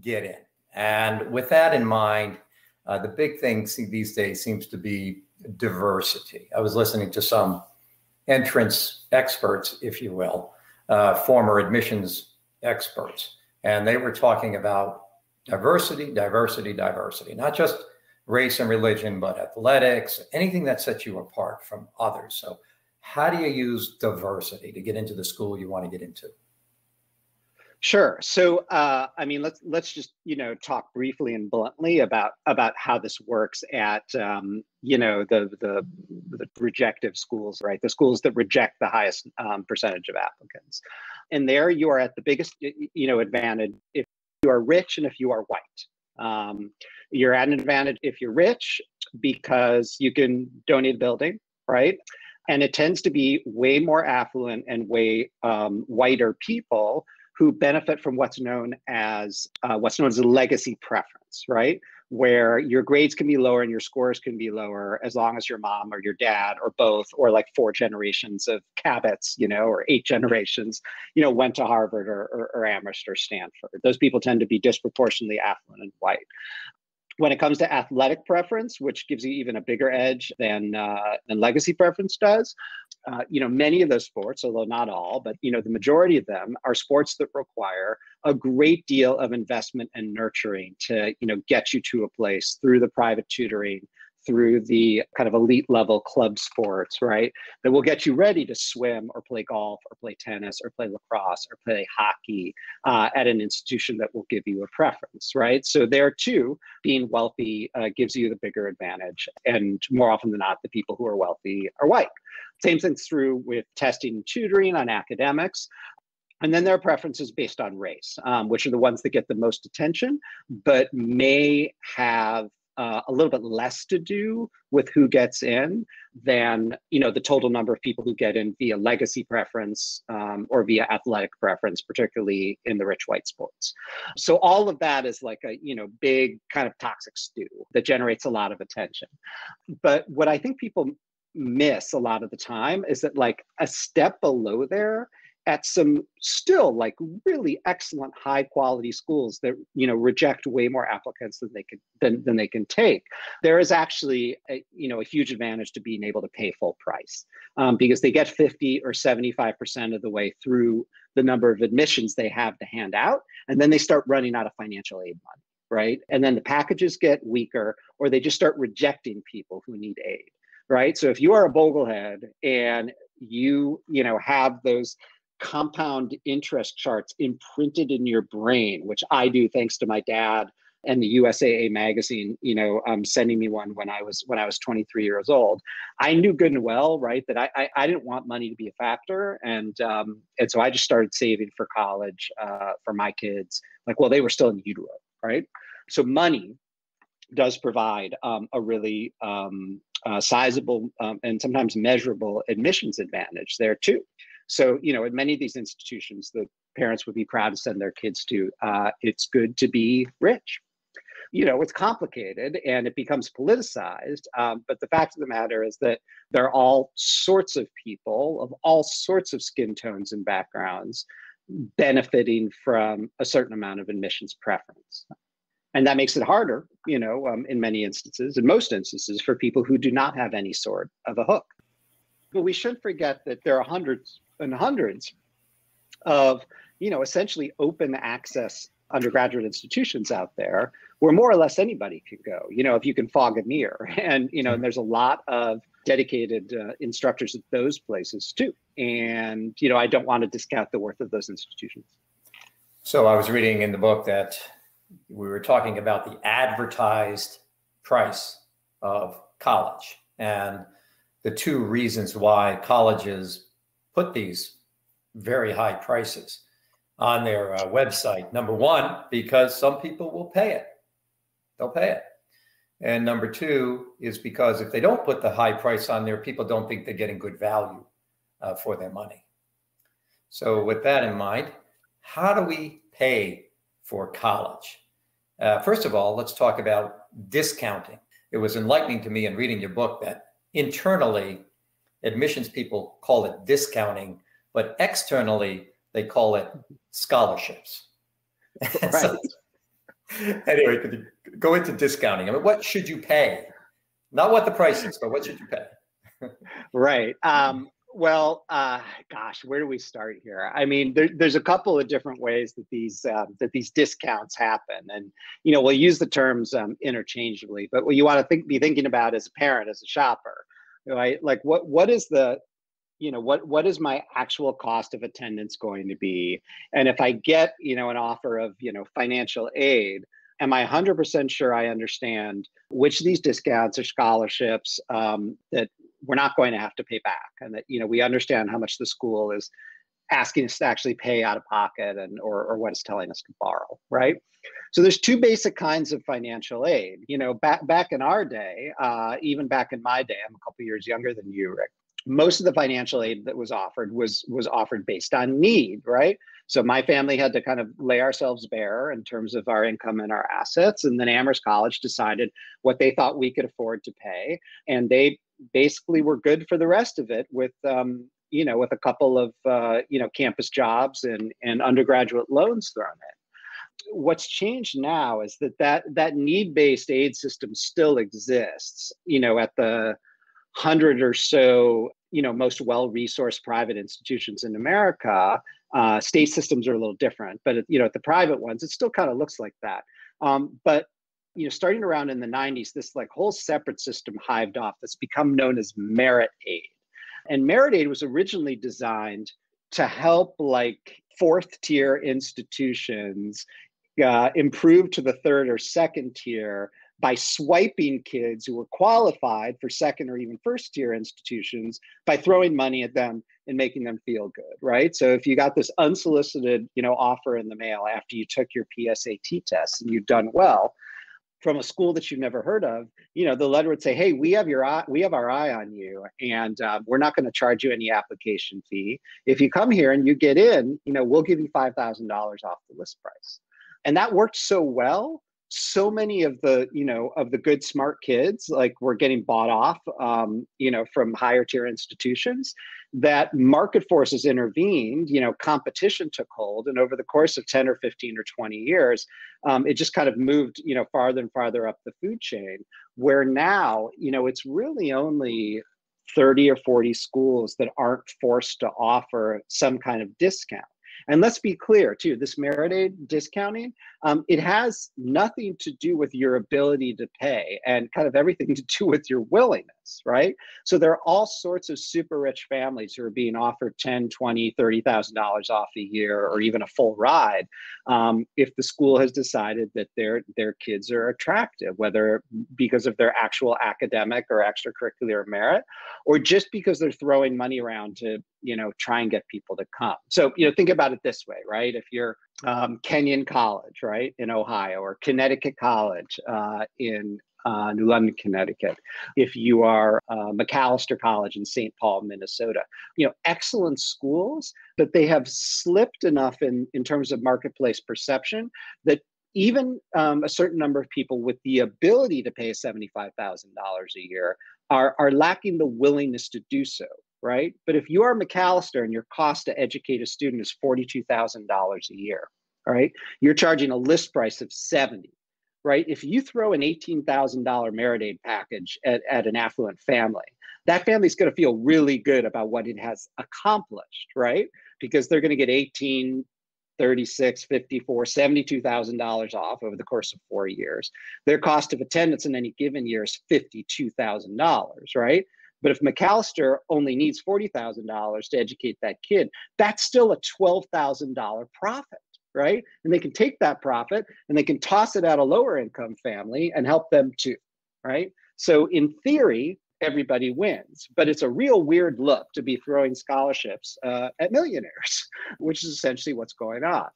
get in. And with that in mind, uh, the big thing these days seems to be diversity. I was listening to some entrance experts, if you will, uh, former admissions experts, and they were talking about diversity, diversity, diversity, not just race and religion, but athletics, anything that sets you apart from others. So how do you use diversity to get into the school you want to get into? Sure. So, uh, I mean, let's let's just, you know, talk briefly and bluntly about about how this works at, um, you know, the, the the rejective schools, right? The schools that reject the highest um, percentage of applicants. And there you are at the biggest, you know, advantage if you are rich and if you are white. Um, you're at an advantage if you're rich because you can donate a building, right? And it tends to be way more affluent and way um, whiter people who benefit from what's known as uh, what's known as a legacy preference, right? Where your grades can be lower and your scores can be lower as long as your mom or your dad or both, or like four generations of Cabots, you know, or eight generations, you know, went to Harvard or, or, or Amherst or Stanford. Those people tend to be disproportionately affluent and white. When it comes to athletic preference, which gives you even a bigger edge than uh, than legacy preference does, uh, you know, many of those sports, although not all, but, you know, the majority of them are sports that require a great deal of investment and nurturing to, you know, get you to a place through the private tutoring, through the kind of elite level club sports, right? That will get you ready to swim or play golf or play tennis or play lacrosse or play hockey uh, at an institution that will give you a preference, right? So there too, being wealthy uh, gives you the bigger advantage. And more often than not, the people who are wealthy are white. Same thing's true with testing and tutoring on academics. And then there are preferences based on race, um, which are the ones that get the most attention, but may have Uh, a little bit less to do with who gets in than, you know, the total number of people who get in via legacy preference um, or via athletic preference, particularly in the rich white sports. So all of that is like a, you know, big kind of toxic stew that generates a lot of attention. But what I think people miss a lot of the time is that, like, a step below there at some still like really excellent high quality schools that, you know, reject way more applicants than they can than, than they can take, there is actually a, you know, a huge advantage to being able to pay full price um, because they get fifty or seventy-five percent of the way through the number of admissions they have to hand out, and then they start running out of financial aid money, right? And then the packages get weaker, or they just start rejecting people who need aid, right? So if you are a Boglehead and you you know have those compound interest charts imprinted in your brain, which I do thanks to my dad and the U S A A magazine, you know, um, sending me one when I was when I was twenty-three years old. I knew good and well, right, that I I, I didn't want money to be a factor, and um, and so I just started saving for college uh, for my kids. Like, well, they were still in utero, right? So money does provide um, a really um, uh, sizable um, and sometimes measurable admissions advantage there too. So, you know, at many of these institutions, the parents would be proud to send their kids to. Uh, it's good to be rich. You know, it's complicated and it becomes politicized. Um, but the fact of the matter is that there are all sorts of people of all sorts of skin tones and backgrounds benefiting from a certain amount of admissions preference. And that makes it harder, you know, um, in many instances, in most instances, for people who do not have any sort of a hook. But we shouldn't forget that there are hundreds and hundreds of, you know, essentially open access undergraduate institutions out there where more or less anybody can go, you know, if you can fog a mirror. And, you know, and there's a lot of dedicated uh, instructors at those places too. And, you know, I don't want to discount the worth of those institutions. So I was reading in the book that we were talking about the advertised price of college and the two reasons why colleges put these very high prices on their uh, website. Number one, because some people will pay it. They'll pay it. And number two is because if they don't put the high price on there, people don't think they're getting good value uh, for their money. So with that in mind, how do we pay for college? Uh, first of all, let's talk about discounting. It was enlightening to me in reading your book that internally, admissions people call it discounting, but externally, they call it scholarships. Right. So, anyway, could you go into discounting? I mean, what should you pay? Not what the price is, but what should you pay? Right. Um, Well, uh, gosh, where do we start here? I mean, there, there's a couple of different ways that these uh, that these discounts happen, and you know we'll use the terms um, interchangeably. But what you want to think, be thinking about as a parent, as a shopper, right? Like, what what is the, you know, what what is my actual cost of attendance going to be? And if I get, you know, an offer of, you know, financial aid, am I one hundred percent sure I understand which of these discounts or scholarships um, that we're not going to have to pay back, and that, you know, we understand how much the school is asking us to actually pay out of pocket, and or, or what it's telling us to borrow, right? So there's two basic kinds of financial aid. You know, back back in our day, uh, even back in my day, I'm a couple years younger than you, Rick. Most of the financial aid that was offered was was offered based on need, right? So my family had to kind of lay ourselves bare in terms of our income and our assets, and then Amherst College decided what they thought we could afford to pay, and they basically were good for the rest of it with, um, you know, with a couple of, uh, you know, campus jobs and, and undergraduate loans thrown in. What's changed now is that that, that need-based aid system still exists, you know, at the hundred or so, you know, most well-resourced private institutions in America. Uh, state systems are a little different, but, you know, at the private ones, it still kind of looks like that. Um, but you know, starting around in the nineties, this like whole separate system hived off that's become known as merit aid. And merit aid was originally designed to help like fourth tier institutions uh, improve to the third or second tier by swiping kids who were qualified for second or even first tier institutions by throwing money at them and making them feel good, right? So if you got this unsolicited, you know, offer in the mail after you took your P S A T test and you've done well, from a school that you've never heard of, you know, the letter would say, "Hey, we have your eye, we have our eye on you, and uh, we're not going to charge you any application fee. If you come here and you get in, you know, we'll give you five thousand dollars off the list price." And that worked so well, so many of the, you know, of the good smart kids like were getting bought off, um, you know, from higher tier institutions, that market forces intervened, you know, competition took hold. And over the course of ten or fifteen or twenty years, um, it just kind of moved, you know, farther and farther up the food chain, where now, you know, it's really only thirty or forty schools that aren't forced to offer some kind of discount. And let's be clear too, this merit aid discounting, um, it has nothing to do with your ability to pay, and kind of everything to do with your willingness, right? So there are all sorts of super rich families who are being offered ten, twenty, thirty thousand dollars off a year, or even a full ride, um, if the school has decided that their, their kids are attractive, whether because of their actual academic or extracurricular merit, or just because they're throwing money around to, you know, try and get people to come. So, you know, think about it this way, right? If you're um, Kenyon College, right, in Ohio, or Connecticut College uh, in uh, New London, Connecticut, if you are uh, Macalester College in Saint Paul, Minnesota, you know, excellent schools, but they have slipped enough in, in terms of marketplace perception that even um, a certain number of people with the ability to pay seventy-five thousand dollars a year are, are lacking the willingness to do so. Right? But if you are Macalester and your cost to educate a student is forty-two thousand dollars a year, all right, you're charging a list price of seventy, right? If you throw an eighteen thousand dollar merit aid package at, at an affluent family, that family's going to feel really good about what it has accomplished, right? Because they're going to get eighteen, thirty-six, fifty-four, seventy-two thousand dollars off over the course of four years. Their cost of attendance in any given year is fifty-two thousand dollars, right? But if Macalester only needs forty thousand dollars to educate that kid, that's still a twelve thousand dollar profit, right? And they can take that profit and they can toss it at a lower income family and help them too, right? So in theory, everybody wins, but it's a real weird look to be throwing scholarships uh, at millionaires, which is essentially what's going on.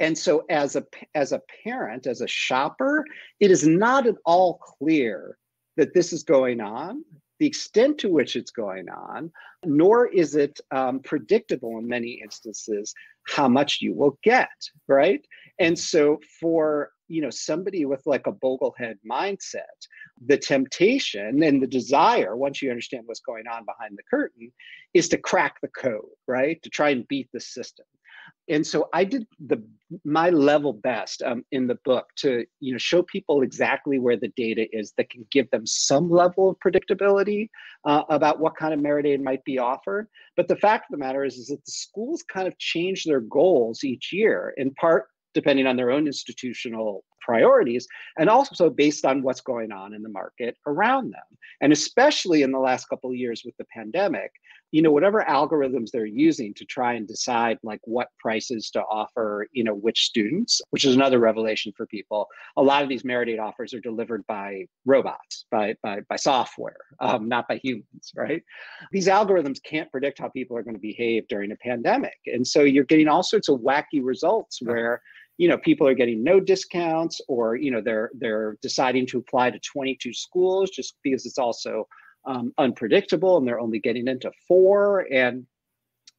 And so as a, as a parent, as a shopper, it is not at all clear that this is going on, the extent to which it's going on, nor is it um, predictable in many instances how much you will get, right? And so for, you know, somebody with like a Boglehead mindset, the temptation and the desire, once you understand what's going on behind the curtain, is to crack the code, right? To try and beat the system. And so I did the my level best um, in the book to you know show people exactly where the data is that can give them some level of predictability uh, about what kind of merit aid might be offered. But the fact of the matter is, is that the schools kind of change their goals each year, in part depending on their own institutional priorities, and also based on what's going on in the market around them. And especially in the last couple of years with the pandemic, you know, whatever algorithms they're using to try and decide like what prices to offer, you know, which students, which is another revelation for people. A lot of these merit aid offers are delivered by robots, by, by, by software, um, not by humans, right? These algorithms can't predict how people are going to behave during a pandemic. And so you're getting all sorts of wacky results where you know, people are getting no discounts, or you know, they're they're deciding to apply to twenty-two schools just because it's also um, unpredictable, and they're only getting into four, and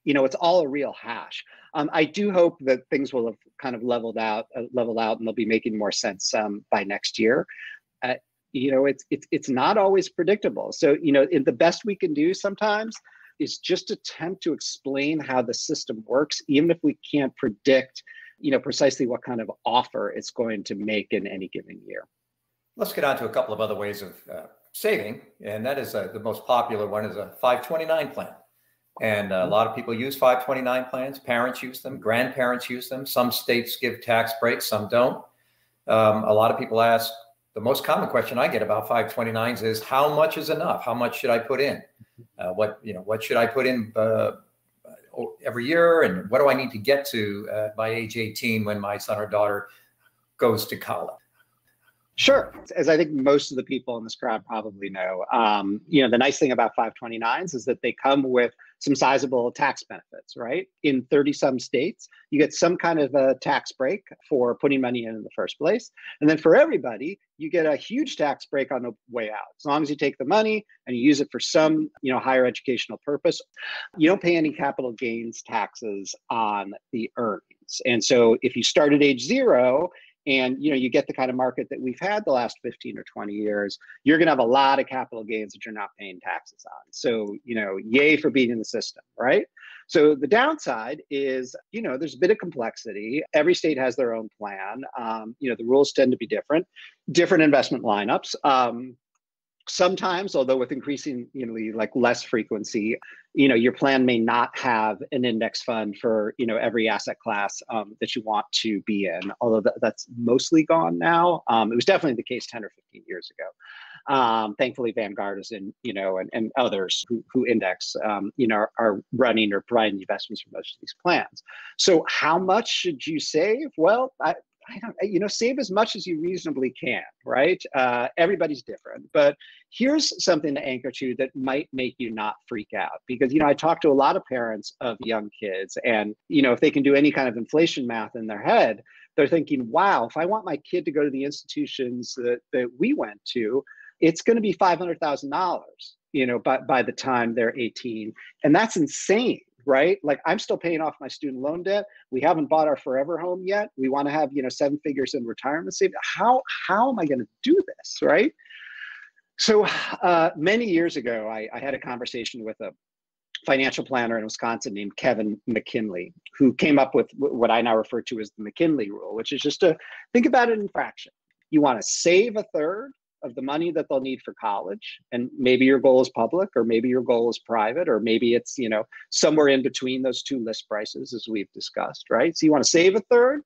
you know, it's all a real hash. Um, I do hope that things will have kind of leveled out, uh, leveled out, and they'll be making more sense um, by next year. Uh, you know, it's it's it's not always predictable, so you know, it, the best we can do sometimes is just attempt to explain how the system works, even if we can't predict you know, precisely what kind of offer it's going to make in any given year. Let's get on to a couple of other ways of uh, saving. And that is uh, the most popular one is a five twenty-nine plan. And a lot of people use five twenty-nine plans. Parents use them, grandparents use them. Some states give tax breaks, some don't. Um, a lot of people ask, the most common question I get about five twenty-nines is, how much is enough? How much should I put in? Uh, what, you know, what should I put in uh, every year, and what do I need to get to uh, by age eighteen when my son or daughter goes to college? Sure. As I think most of the people in this crowd probably know, um, you know, the nice thing about five twenty-nines is that they come with some sizable tax benefits, right? In thirty some states, you get some kind of a tax break for putting money in in the first place. And then for everybody, you get a huge tax break on the way out. As long as you take the money and you use it for some, you know, higher educational purpose, you don't pay any capital gains taxes on the earnings. And so if you start at age zero, and you know, you get the kind of market that we've had the last fifteen or twenty years, you're going to have a lot of capital gains that you're not paying taxes on. So, you know, yay for beating the system, right? So the downside is, you know, there's a bit of complexity. Every state has their own plan. Um, you know, the rules tend to be different, different investment lineups. Um, Sometimes, although with increasing, you know, like less frequency, you know, your plan may not have an index fund for, you know, every asset class um, that you want to be in, although th that's mostly gone now. Um, it was definitely the case ten or fifteen years ago. Um, thankfully, Vanguard is in, you know, and, and others who, who index, um, you know, are, are running or providing investments for most of these plans. So how much should you save? Well, I, I don't, you know, save as much as you reasonably can, right? Uh, everybody's different, but here's something to anchor to that might make you not freak out, because, you know, I talk to a lot of parents of young kids, and, you know, if they can do any kind of inflation math in their head, they're thinking, wow, if I want my kid to go to the institutions that, that we went to, it's going to be five hundred thousand dollars, you know, by, by the time they're eighteen. And that's insane. Right? Like, I'm still paying off my student loan debt. We haven't bought our forever home yet. We want to have, you know, seven figures in retirement saved. How, how am I going to do this? Right? So uh, many years ago, I, I had a conversation with a financial planner in Wisconsin named Kevin McKinley, who came up with what I now refer to as the McKinley rule, which is just to think about it in fraction. You want to save a third of the money that they'll need for college. And maybe your goal is public, or maybe your goal is private, or maybe it's, you know, somewhere in between those two list prices, as we've discussed, right? So you want to save a third,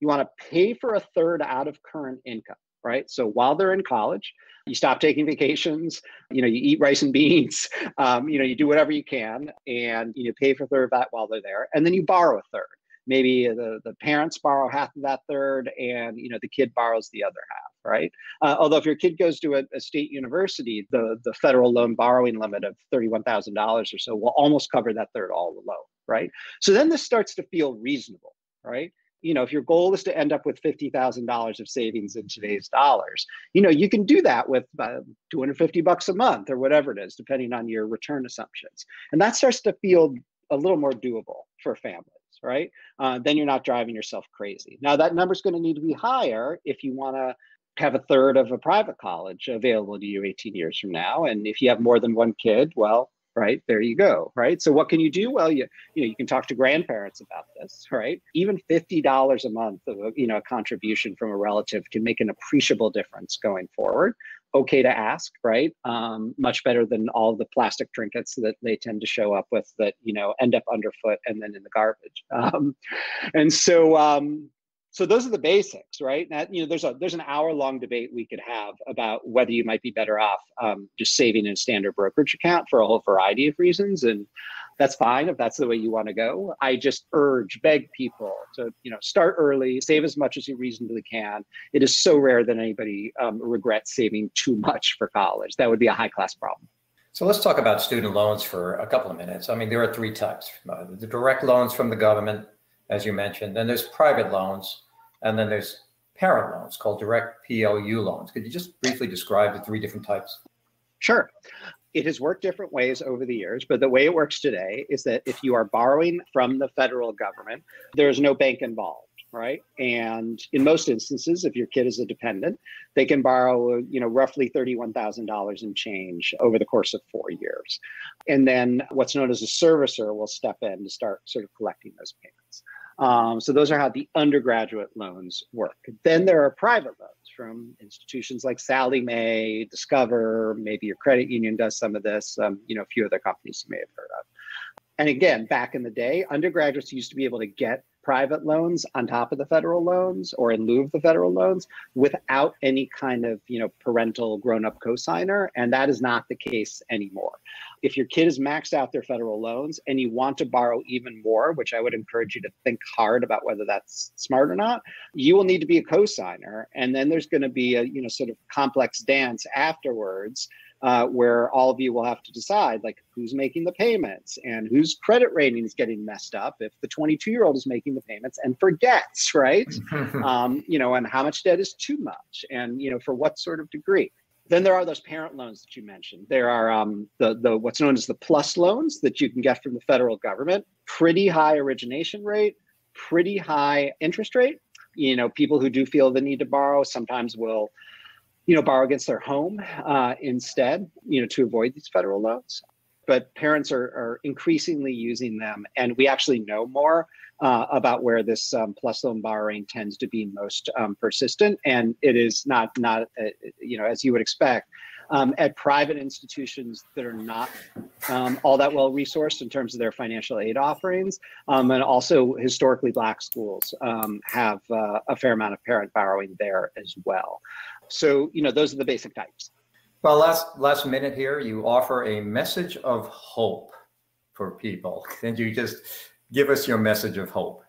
you want to pay for a third out of current income, right? So while they're in college, you stop taking vacations, you know, you eat rice and beans, um, you know, you do whatever you can, and you know, pay for a third of that while they're there. And then you borrow a third. Maybe the, the parents borrow half of that third, and, you know, the kid borrows the other half, right? Uh, although if your kid goes to a, a state university, the, the federal loan borrowing limit of thirty-one thousand dollars or so will almost cover that third all alone, right? So then this starts to feel reasonable, right? You know, if your goal is to end up with fifty thousand dollars of savings in today's dollars, you know, you can do that with uh, two hundred fifty bucks a month or whatever it is, depending on your return assumptions. And that starts to feel a little more doable for families, right? Uh, then you're not driving yourself crazy. Now that number's going to need to be higher if you want to have a third of a private college available to you eighteen years from now. And if you have more than one kid, well, right? There you go, right? So what can you do? Well, you, you know, you can talk to grandparents about this, right? Even fifty dollars a month of a, you know, a contribution from a relative can make an appreciable difference going forward. Okay to ask, right? Um, much better than all the plastic trinkets that they tend to show up with that, you know, end up underfoot and then in the garbage. Um, and so, um, so those are the basics, right? Now, you know, there's a there's an hour long debate we could have about whether you might be better off um, just saving in a standard brokerage account for a whole variety of reasons, and that's fine if that's the way you want to go. I just urge, beg people to, you know, start early, save as much as you reasonably can. It is so rare that anybody um, regrets saving too much for college. That would be a high class problem. So let's talk about student loans for a couple of minutes. I mean, there are three types: the direct loans from the government, as you mentioned, then there's private loans, and then there's parent loans called direct P L U loans. Could you just briefly describe the three different types? Sure. It has worked different ways over the years, but the way it works today is that if you are borrowing from the federal government, there's no bank involved, right? And in most instances, if your kid is a dependent, they can borrow, you know, roughly thirty-one thousand dollars in change over the course of four years. And then what's known as a servicer will step in to start sort of collecting those payments. Um, so those are how the undergraduate loans work. Then there are private loans from institutions like Sallie Mae, Discover, maybe your credit union does some of this, um, you know, a few other companies you may have heard of. And again, back in the day, undergraduates used to be able to get private loans on top of the federal loans or in lieu of the federal loans without any kind of, you know, parental grown-up cosigner. And that is not the case anymore. If your kid has maxed out their federal loans and you want to borrow even more, which I would encourage you to think hard about whether that's smart or not, you will need to be a cosigner. And then there's going to be a, you know, sort of complex dance afterwards Uh, where all of you will have to decide, like, who's making the payments and whose credit rating is getting messed up if the twenty-two-year-old is making the payments and forgets, right? um, you know, and how much debt is too much and, you know, for what sort of degree. Then there are those parent loans that you mentioned. There are um, the, the what's known as the PLUS loans that you can get from the federal government. Pretty high origination rate, pretty high interest rate. You know, people who do feel the need to borrow sometimes will you know, borrow against their home uh, instead, you know, to avoid these federal loans. But parents are, are increasingly using them. And we actually know more uh, about where this um, PLUS loan borrowing tends to be most um, persistent. And it is not, not uh, you know, as you would expect, um, at private institutions that are not um, all that well resourced in terms of their financial aid offerings. Um, and also historically Black schools um, have uh, a fair amount of parent borrowing there as well. So, you know, those are the basic types. Well, last last minute here, you offer a message of hope for people. Can you just give us your message of hope?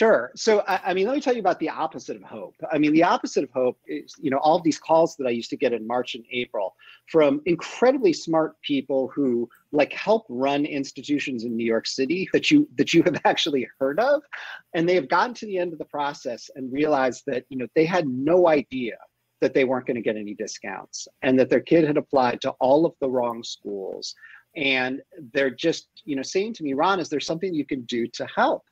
Sure. So, I, I mean, let me tell you about the opposite of hope. I mean, the opposite of hope is, you know, all of these calls that I used to get in March and April from incredibly smart people who like help run institutions in New York City that you that you have actually heard of. And they have gotten to the end of the process and realized that, you know, they had no idea that they weren't going to get any discounts and that their kid had applied to all of the wrong schools. And they're just, you know, saying to me, Ron, is there something you can do to help?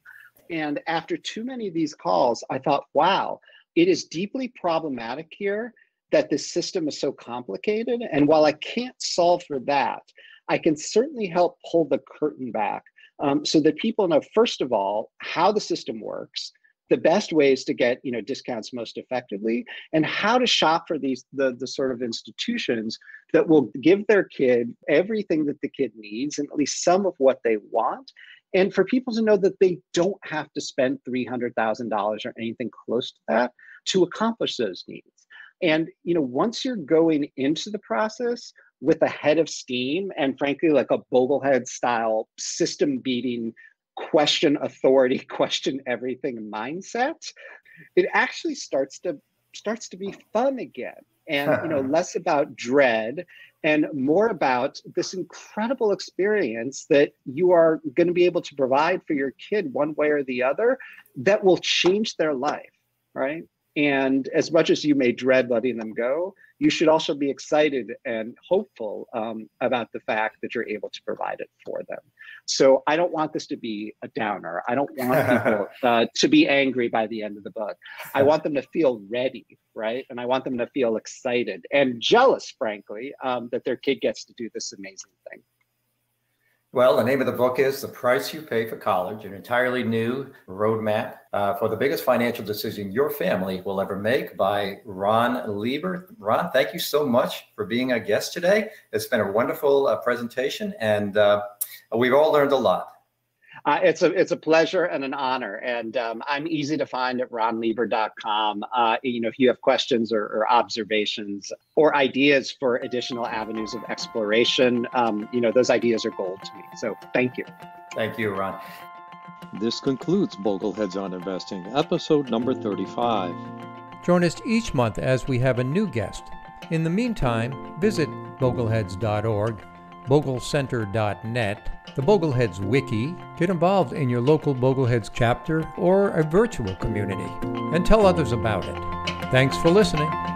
And after too many of these calls, I thought, wow, it is deeply problematic here that this system is so complicated. And while I can't solve for that, I can certainly help pull the curtain back um, so that people know, first of all, how the system works, the best ways to get, you know, discounts most effectively, and how to shop for these the, the sort of institutions that will give their kid everything that the kid needs and at least some of what they want. And for people to know that they don't have to spend three hundred thousand dollars or anything close to that to accomplish those needs. And, you know, once you're going into the process with a head of steam and frankly, like a Boglehead style system beating, question authority, question everything mindset, it actually starts to starts to be fun again. And, you know, less about dread and more about this incredible experience that you are going to be able to provide for your kid one way or the other that will change their life, right? And as much as you may dread letting them go, you should also be excited and hopeful um, about the fact that you're able to provide it for them. So I don't want this to be a downer. I don't want people uh, to be angry by the end of the book. I want them to feel ready, right? And I want them to feel excited and jealous, frankly, um, that their kid gets to do this amazing thing. Well, the name of the book is The Price You Pay for College, an entirely new roadmap uh, for the biggest financial decision your family will ever make, by Ron Lieber. Ron, thank you so much for being a guest today. It's been a wonderful uh, presentation, and uh, we've all learned a lot. Uh, it's a it's a pleasure and an honor, and um, I'm easy to find at ron lieber dot com. Uh, you know, if you have questions or, or observations or ideas for additional avenues of exploration, um, you know, those ideas are gold to me. So thank you. Thank you, Ron. This concludes Bogleheads on Investing, episode number thirty-five. Join us each month as we have a new guest. In the meantime, visit bogleheads dot org. bogle center dot net, the Bogleheads Wiki. Get involved in your local Bogleheads chapter or a virtual community and tell others about it. Thanks for listening.